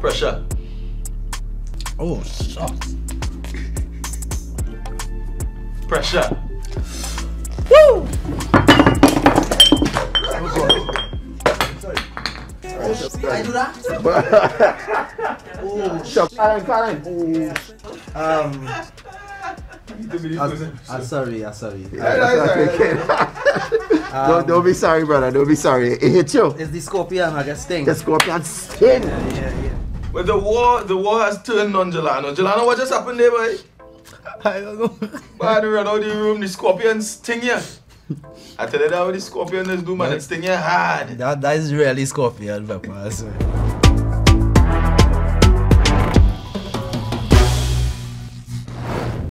Fresh up. Oh, shucks. Fresh up. Woo! I do that? Oh, shut up. I'm sorry. Don't be sorry, brother. Don't be sorry. It hit you. It's the scorpion, I guess, sting. The scorpion sting. Yeah. Well, the war has turned on Jahllano. Jahllano, what just happened there, boy? I don't know. But I ran out of the room, the scorpion sting you. I tell you that what the scorpion is do, man. It's stinging hard. That is really scorpion, Papa.